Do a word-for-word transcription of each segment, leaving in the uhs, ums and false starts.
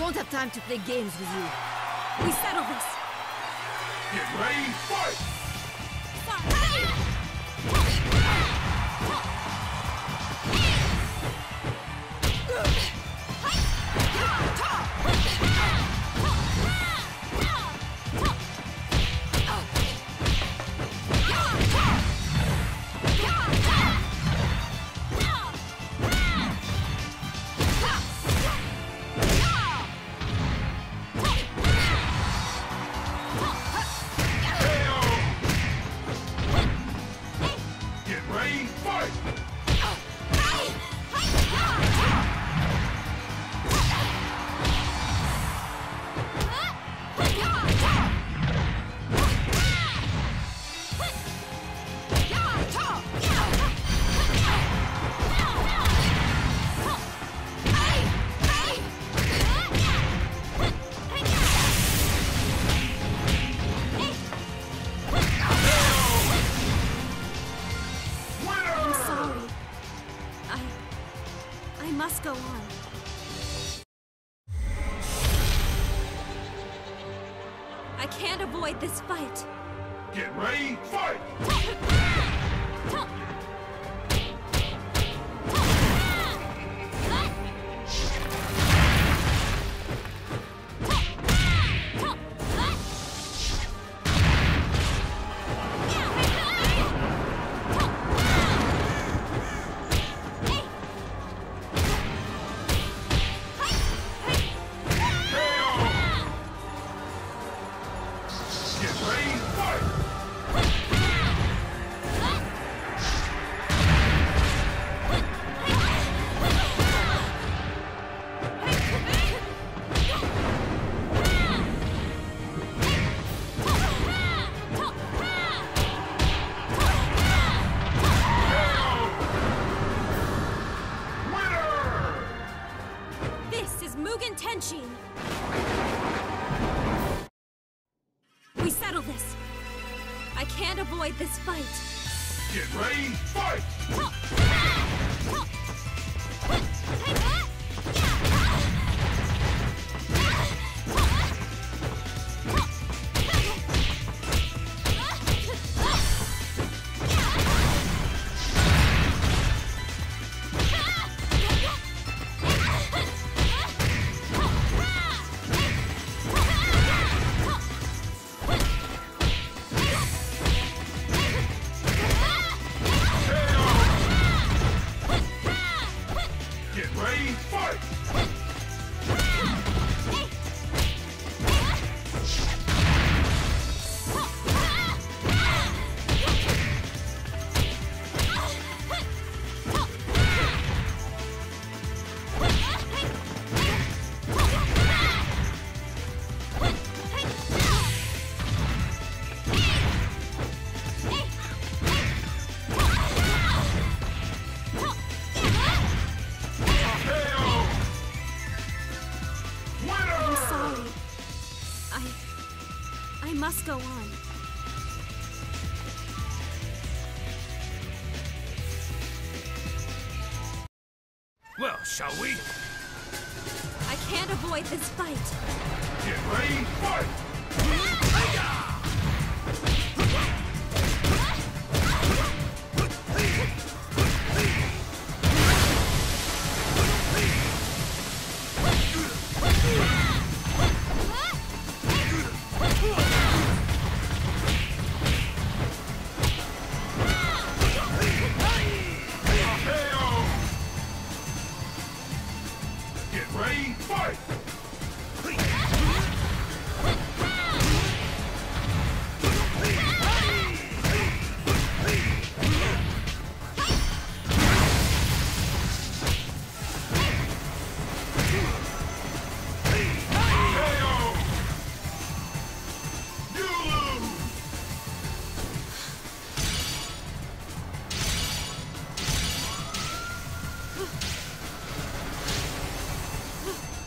don't have time to play games with you. We settle this. Get ready, fight! Go on. I can't avoid this fight. Get ready, fight! We settle this. I can't avoid this fight. Get ready, fight! I must go on. Well, shall we? I can't avoid this fight. Get ready, fight! Hiya!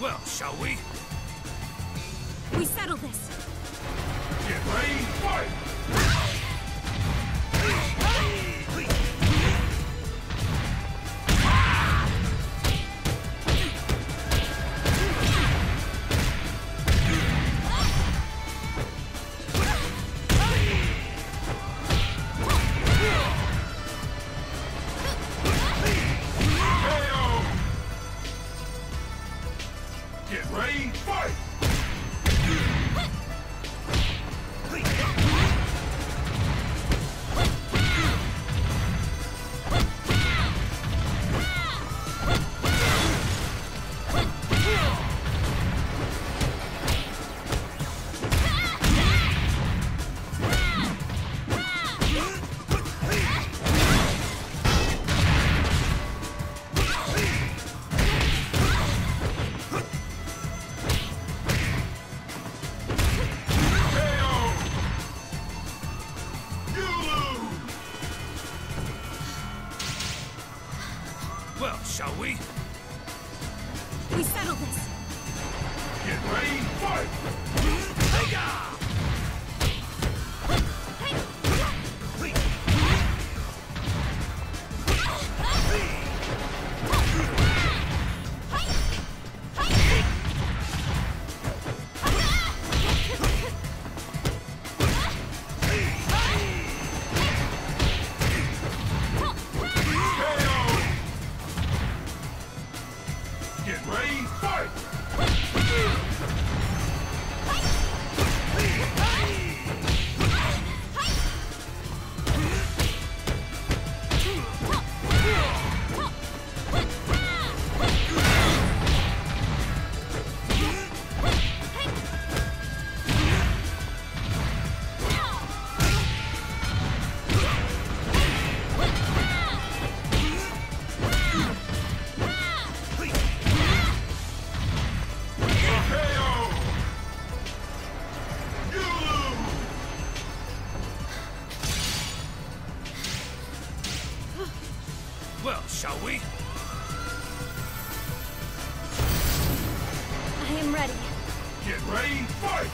Well, shall we? We settle this. Get ready, fight! shall we? We settle this. Get ready, fight! Hey-ya! Shall we? I am ready. Get ready, fight!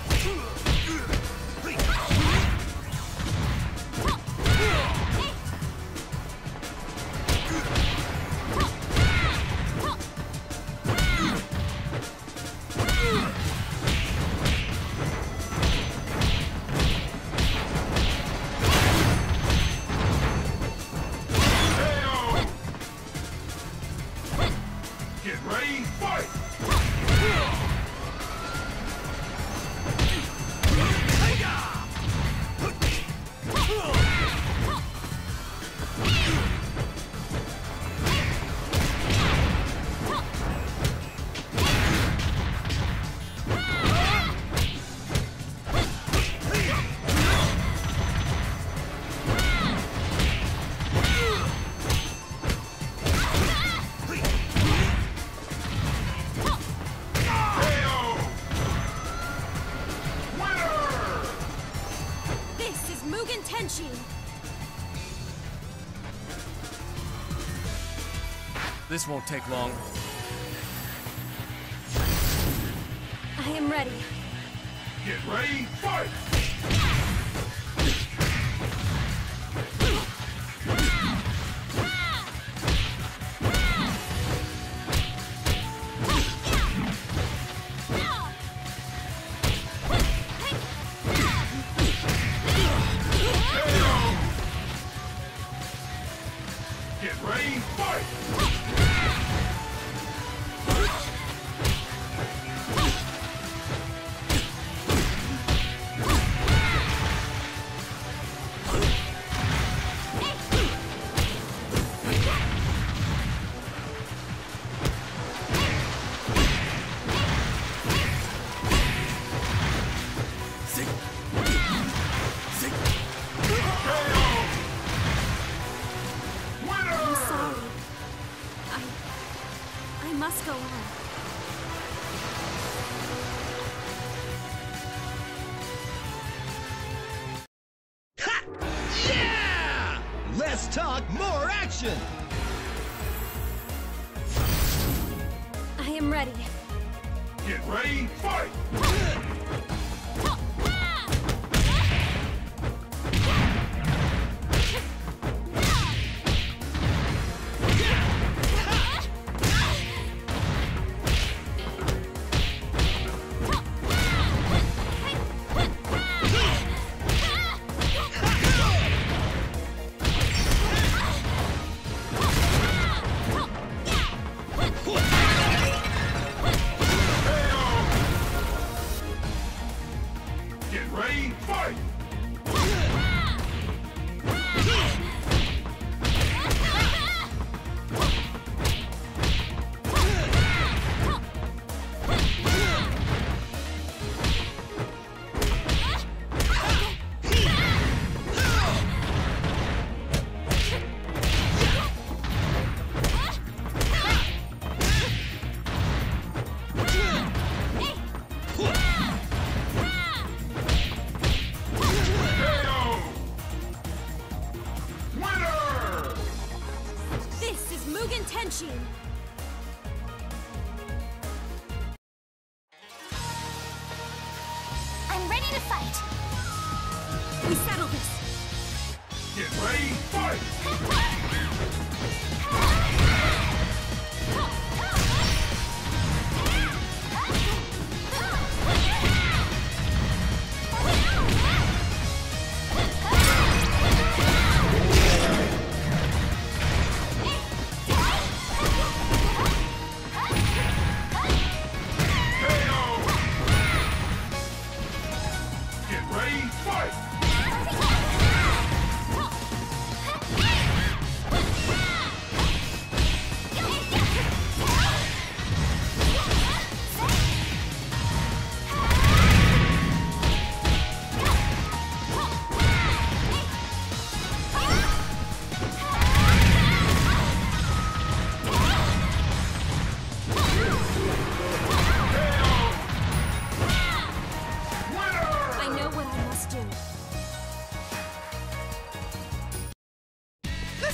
This won't take long. I am ready. Get ready, fight! Get ready, fight! Must go on. Ha! Yeah! Less talk, more action! I am ready. Get ready, fight! Mugen Tenchi! We settle this. Get ready, fight! Get ready, fight!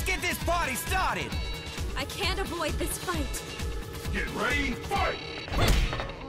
Get this party started! I can't avoid this fight! Get ready, fight!